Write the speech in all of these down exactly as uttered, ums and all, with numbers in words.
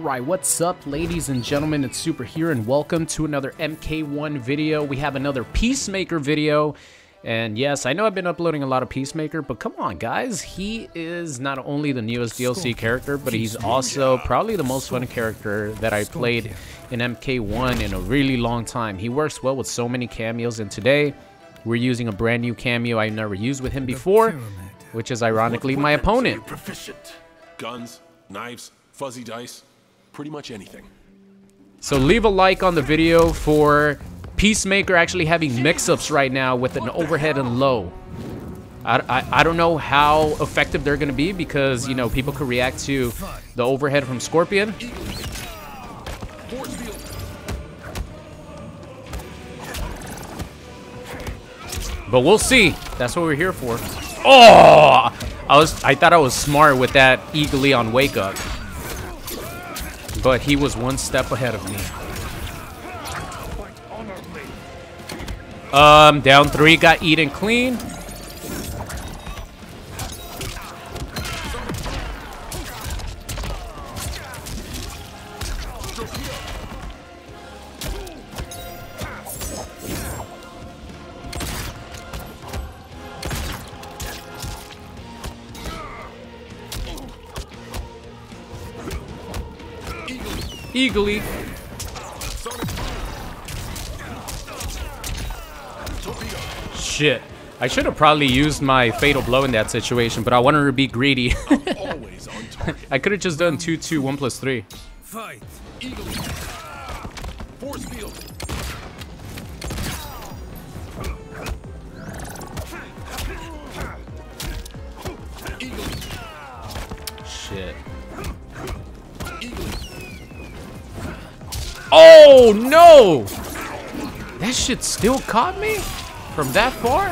Alright, what's up ladies and gentlemen, it's Super here and welcome to another M K one video. We have another Peacemaker video, and yes, I know I've been uploading a lot of Peacemaker, but come on guys, he is not only the newest D L C character, but he's also probably the most fun character that I played in M K one in a really long time. He works well with so many cameos, and today we're using a brand new cameo I never used with him before, which is ironically my opponent. Guns, knives, fuzzy dice, pretty much anything. So leave a like on the video for Peacemaker actually having mix-ups right now with an overhead and low. I, I, I don't know how effective they're gonna be because, you know, people could react to the overhead from Scorpion. But we'll see. That's what we're here for. Oh! I was I thought I was smart with that Eagly on wake up. But he was one step ahead of me. Um, down three, got eaten clean. Eagly. Shit. I should have probably used my fatal blow in that situation, but I wanted to be greedy. I could have just done two two, one plus three. Fight. Force field. Shit. Oh no! That shit still caught me? From that far?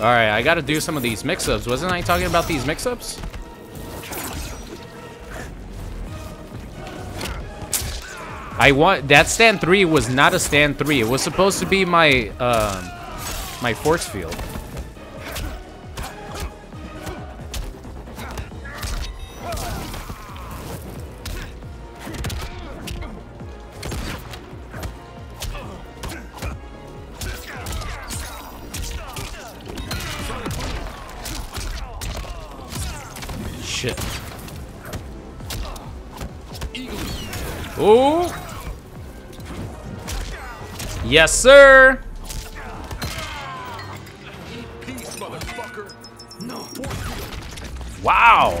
Alright, I gotta do some of these mix-ups. Wasn't I talking about these mix-ups? I want- that stand three was not a stand three. It was supposed to be my, um... my force field. Shit. Oh. Yes, sir. Wow.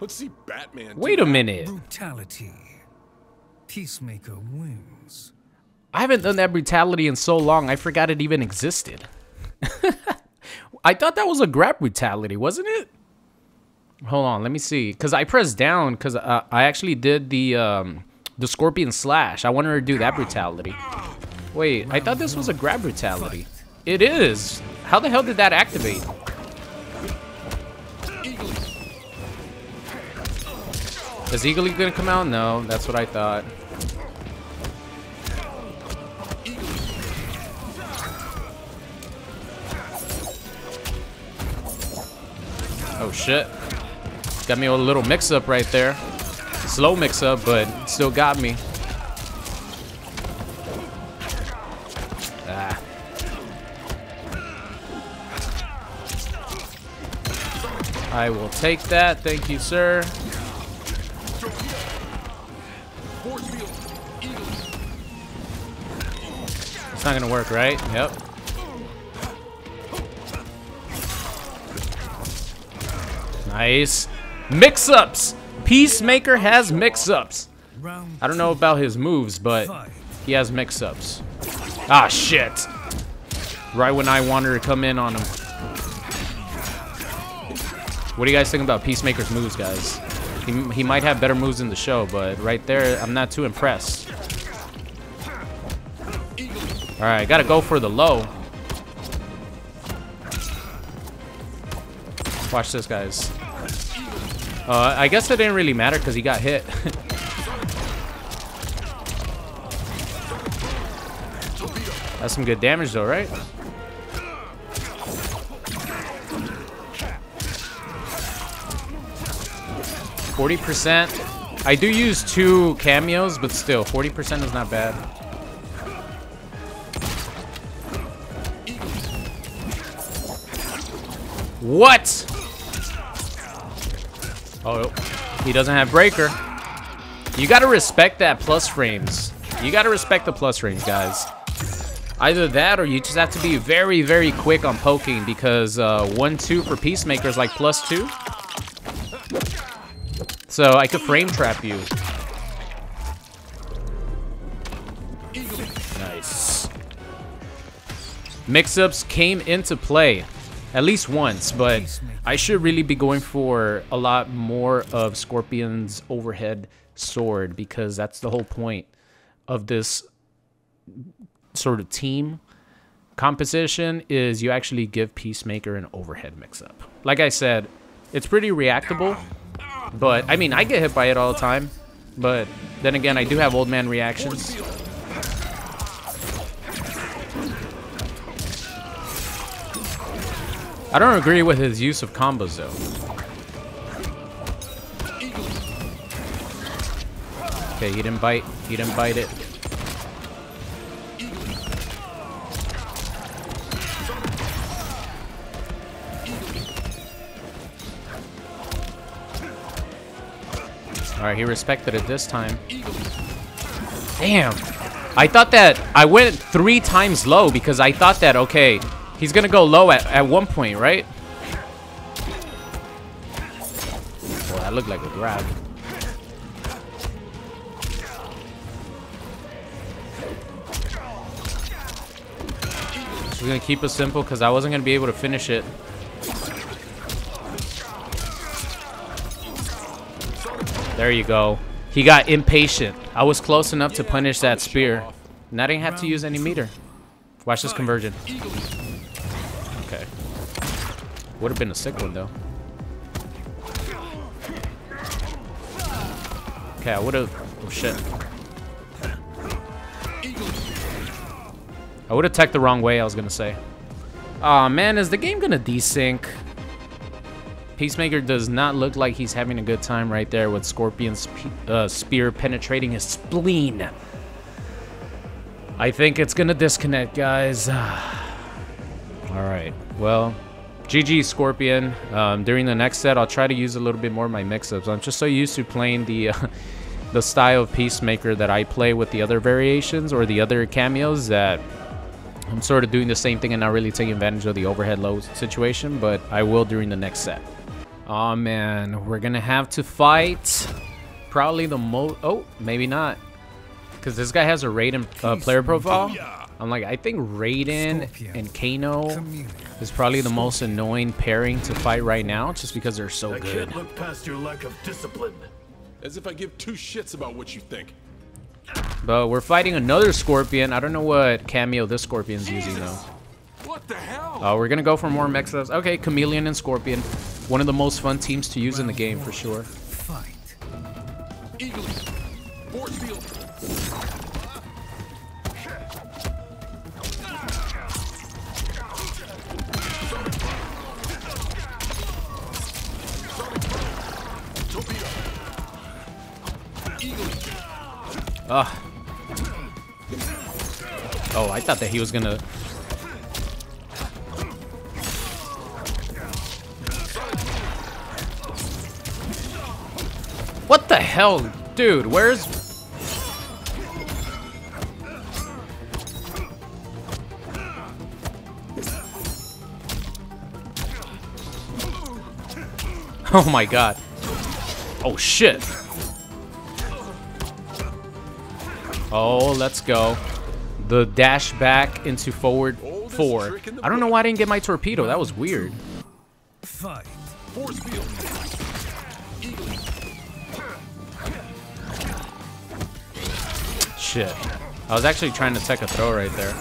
Let's see Batman. Wait a minute. Brutality. Peacemaker wins. I haven't done that brutality in so long, I forgot it even existed. I thought that was a grab brutality, wasn't it? Hold on, let me see. Cause I pressed down, cause uh, I actually did the um, the Scorpion slash. I wanted her to do that brutality. Wait, I thought this was a grab brutality. It is. How the hell did that activate? Is Eagly gonna come out? No, that's what I thought. Oh shit. Got me a little mix-up right there. Slow mix-up, but still got me. Ah. I will take that. Thank you, sir. It's not gonna work, right? Yep. Nice. Mix-ups! Peacemaker has mix-ups. I don't know about his moves, but he has mix-ups. Ah, shit. Right when I wanted to come in on him. What do you guys think about Peacemaker's moves, guys? He, he might have better moves in the show, but right there, I'm not too impressed. All right, gotta go for the low. Watch this, guys. Uh, I guess it didn't really matter because he got hit. That's some good damage though, right? forty percent. I do use two cameos, but still, forty percent is not bad. What? Oh, he doesn't have breaker. You gotta respect that plus frames. You gotta respect the plus frames, guys. Either that or you just have to be very, very quick on poking because uh, one two for Peacemaker is like plus two. So I could frame trap you. Nice. Mix-ups came into play at least once, but I should really be going for a lot more of Scorpion's overhead sword because that's the whole point of this sort of team composition is you actually give Peacemaker an overhead mix-up. Like I said, it's pretty reactable. But, I mean, I get hit by it all the time. But, then again, I do have old man reactions. I don't agree with his use of combos, though. Okay, he didn't bite. He didn't bite it. Alright, he respected it this time. Damn. I thought that I went three times low because I thought that, okay, he's going to go low at, at one point, right? Well, that looked like a grab. Just going to keep it simple because I wasn't going to be able to finish it. There you go. He got impatient. I was close enough to punish that spear. And I didn't have to use any meter. Watch this conversion. Okay. Would have been a sick one, though. Okay, I would have... Oh, shit. I would have teched the wrong way, I was going to say. Aw, man, is the game going to desync? Peacemaker does not look like he's having a good time right there with Scorpion's uh, spear penetrating his spleen. I think it's gonna disconnect, guys. Alright, well, G G Scorpion. Um, during the next set, I'll try to use a little bit more of my mix-ups. I'm just so used to playing the, uh, the style of Peacemaker that I play with the other variations or the other cameos that... I'm sort of doing the same thing and not really taking advantage of the overhead low situation, but I will during the next set. Oh man, we're gonna have to fight probably the most... Oh, maybe not. Because this guy has a Raiden uh, player profile. I'm like, I think Raiden and Kano is probably the most annoying pairing to fight right now just because they're so good. I can't look past your lack of discipline. As if I give two shits about what you think. But we're fighting another Scorpion. I don't know what cameo this Scorpion's Jesus. using, though. What the hell? Oh, we're going to go for more mix-ups. Okay, Chameleon and Scorpion. One of the most fun teams to use in the game, for sure. Fight. Eagly. Force field. Ugh. Oh, I thought that he was gonna... What the hell? Dude, where's... Oh my god. Oh shit. Oh, let's go. The dash back into forward four. I don't know why I didn't get my torpedo. That was weird. Fight. Force field. Shit. I was actually trying to tech a throw right there.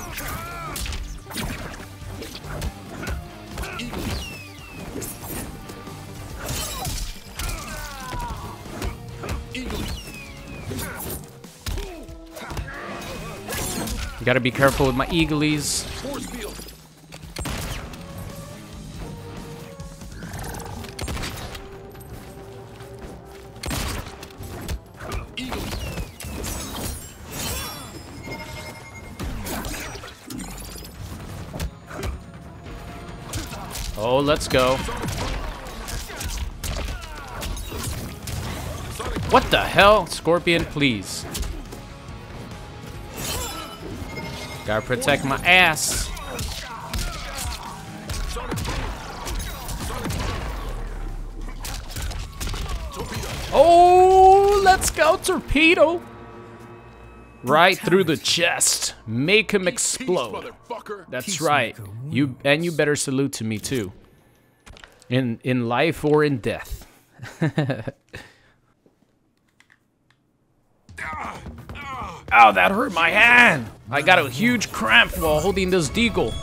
You gotta be careful with my Eaglies. Oh, let's go. What the hell? Scorpion, please. Gotta protect my ass. Oh, let's go, torpedo. Right through the chest. Make him explode. That's right. You and you better salute to me too. In in life or in death. Ow, that hurt my hand! I got a huge cramp while holding this deagle.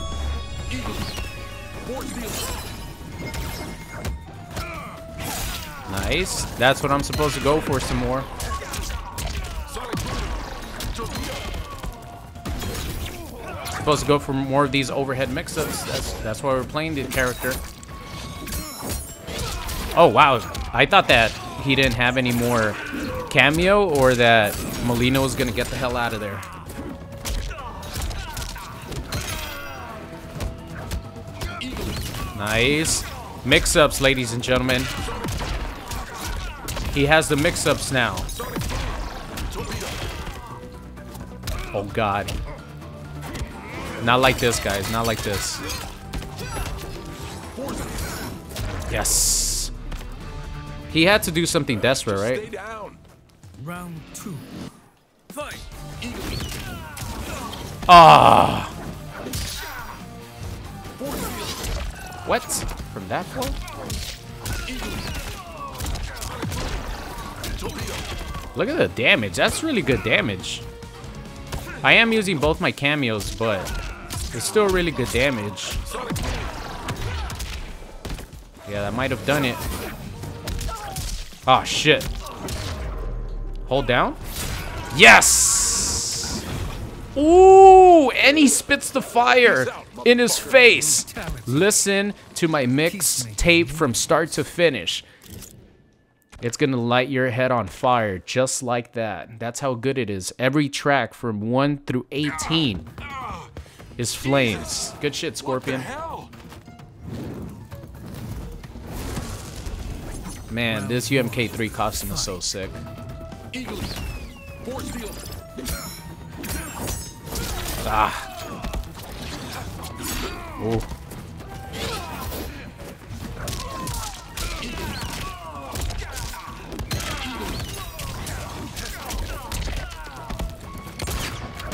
Nice. That's what I'm supposed to go for some more. Supposed to go for more of these overhead mix-ups. That's, that's why we're playing the character. Oh, wow. I thought that he didn't have any more cameo or that Molino is going to get the hell out of there. Nice. Mix-ups, ladies and gentlemen. He has the mix-ups now. Oh, God. Not like this, guys. Not like this. Yes. He had to do something desperate, right? Stay down. Round two. Fight. Ah. What? From that point? Look at the damage. That's really good damage. I am using both my cameos, but it's still really good damage. Yeah, that might have done it. Oh, shit. Hold down. Yes! Ooh, and he spits the fire in his face. Listen to my mix tape from start to finish. It's gonna light your head on fire, just like that. That's how good it is. Every track from one through eighteen is flames. Good shit, Scorpion. Man, this U M K three costume is so sick. Ah. Ooh.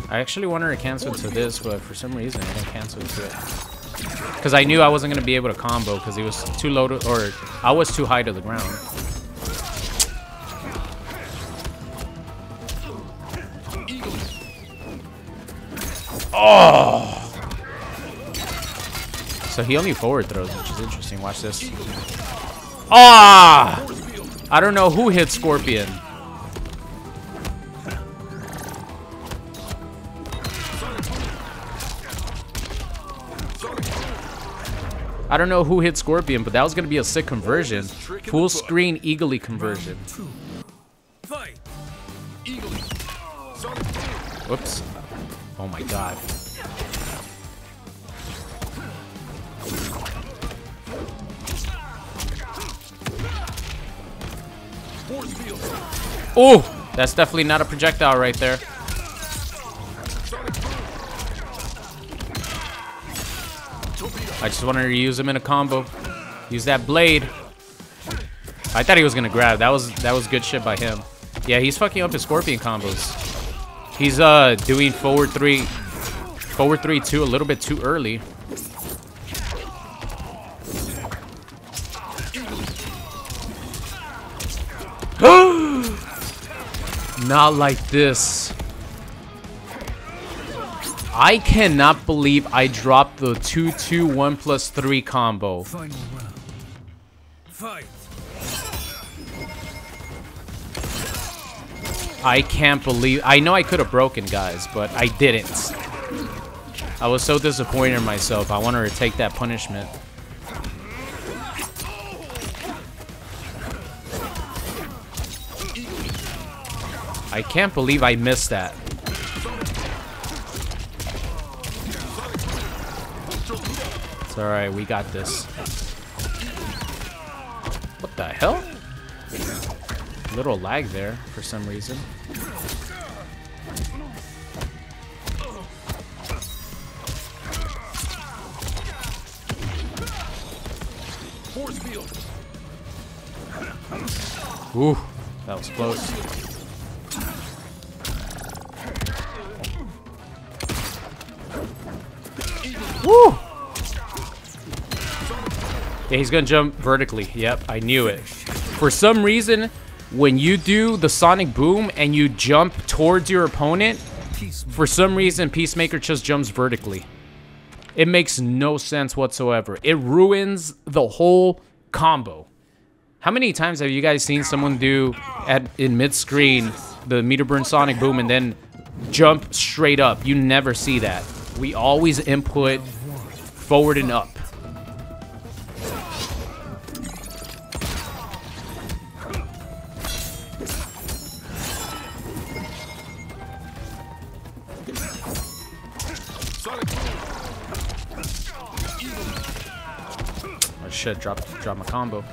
I actually wanted to cancel to this, but for some reason I didn't cancel to it. Because I knew I wasn't going to be able to combo because he was too low to, or I was too high to the ground. Oh! So he only forward throws, which is interesting. Watch this. Ah! Oh! I don't know who hit Scorpion. I don't know who hit Scorpion, but that was going to be a sick conversion. Full screen Eagly conversion. Whoops. Oh my god. Oh! That's definitely not a projectile right there. I just wanted to use him in a combo. Use that blade. I thought he was gonna grab. That was that was good shit by him. Yeah, he's fucking up his Scorpion combos. He's uh doing forward three, forward three two a little bit too early. Not like this. I cannot believe I dropped the two two one plus three combo. Final round. Fight. I can't believe... I know I could have broken, guys, but I didn't. I was so disappointed in myself. I wanted to take that punishment. I can't believe I missed that. It's alright, we got this. What the hell? A little lag there for some reason. Ooh, that was close. Woo! Yeah, he's gonna jump vertically. Yep, I knew it. For some reason, when you do the sonic boom and you jump towards your opponent, for some reason, Peacemaker just jumps vertically. It makes no sense whatsoever. It ruins the whole combo. How many times have you guys seen someone do at in mid-screen the meter burn sonic boom and then jump straight up? You never see that. We always input forward and up. Oh shit, drop, drop my combo.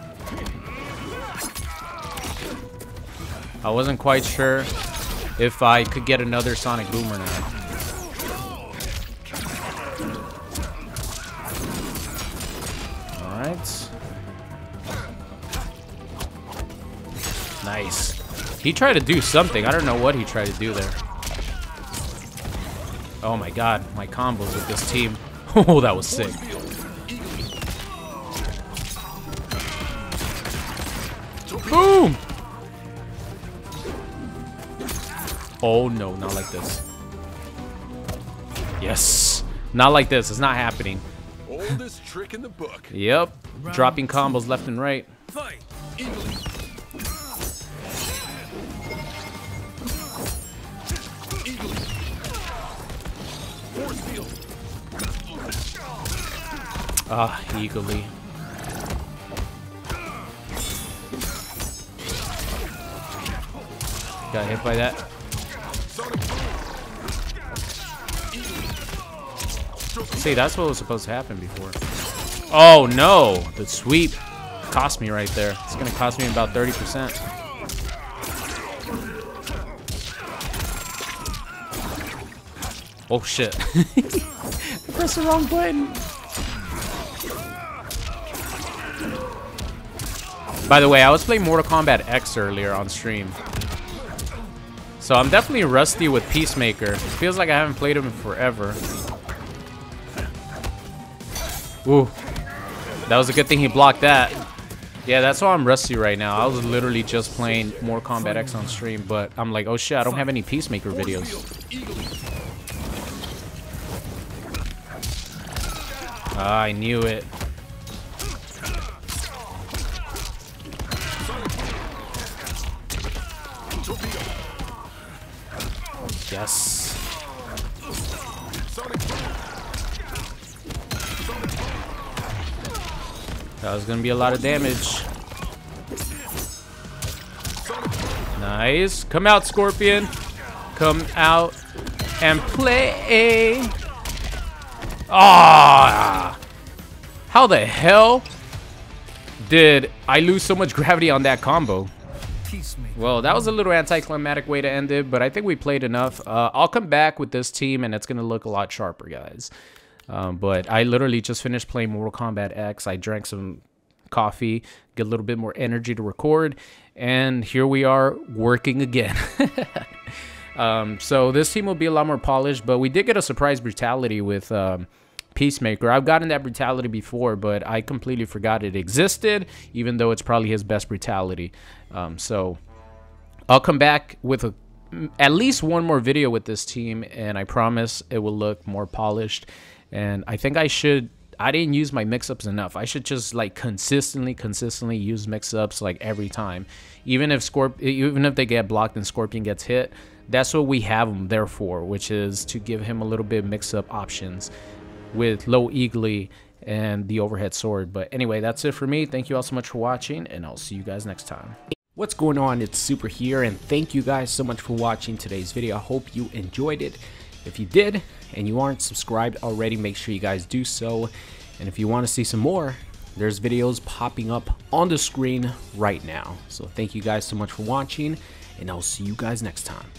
I wasn't quite sure if I could get another sonic boom or not. Nice. He tried to do something. I don't know what he tried to do there. Oh my god, my combos with this team. Oh, that was sick. Boom! Oh no, not like this. Yes. Not like this. It's not happening. Oldest trick in the book. Yep. Dropping combos left and right. Fight. Ah, Eagly. Got hit by that. See, that's what was supposed to happen before. Oh no! The sweep cost me right there. It's gonna cost me about thirty percent. Oh shit. I pressed the wrong button. By the way, I was playing Mortal Kombat X earlier on stream. So I'm definitely rusty with Peacemaker. It feels like I haven't played him in forever. Ooh. That was a good thing he blocked that. Yeah, that's why I'm rusty right now. I was literally just playing Mortal Kombat X on stream, but I'm like, oh shit, I don't have any Peacemaker videos. Ah, I knew it. Yes. That was gonna be a lot of damage. Nice. Come out, Scorpion. Come out and play. Ah! How the hell did I lose so much gravity on that combo? Well, that was a little anticlimactic way to end it, but I think we played enough. Uh, I'll come back with this team, and it's going to look a lot sharper, guys. Um, but I literally just finished playing Mortal Kombat X. I drank some coffee, get a little bit more energy to record, and here we are working again. um, so this team will be a lot more polished, but we did get a surprise brutality with... Um, Peacemaker. I've gotten that brutality before, but I completely forgot it existed, even though it's probably his best brutality. Um, so I'll come back with a, at least one more video with this team, and I promise it will look more polished. And I think I should, I didn't use my mix-ups enough. I should just like consistently, consistently use mix-ups like every time. Even if Scorp, even if they get blocked and Scorpion gets hit, that's what we have him there for, which is to give him a little bit mix up options with low Eagly and the overhead sword. But anyway, that's it for me. Thank you all so much for watching, and I'll see you guys next time. What's going on? It's Super here, and thank you guys so much for watching today's video. I hope you enjoyed it. If you did and you aren't subscribed already, make sure you guys do so. And if you want to see some more, there's videos popping up on the screen right now. So thank you guys so much for watching, and I'll see you guys next time.